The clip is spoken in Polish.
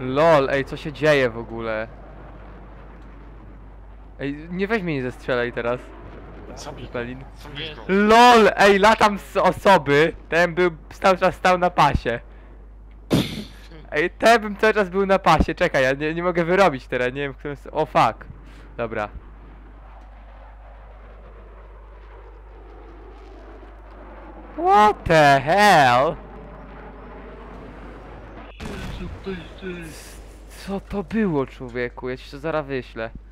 Lol, ej, co się dzieje w ogóle? Ej, nie weź mnie, nie zestrzelaj teraz. Zeppelin. LOL, ej, latam z osoby. Ten był, cały czas stał na pasie. Ej, ten bym cały czas był na pasie. Czekaj, ja nie mogę wyrobić teraz, nie wiem, w którym... O, fuck. Dobra. What the hell? Co to było, człowieku? Ja ci to zaraz wyślę.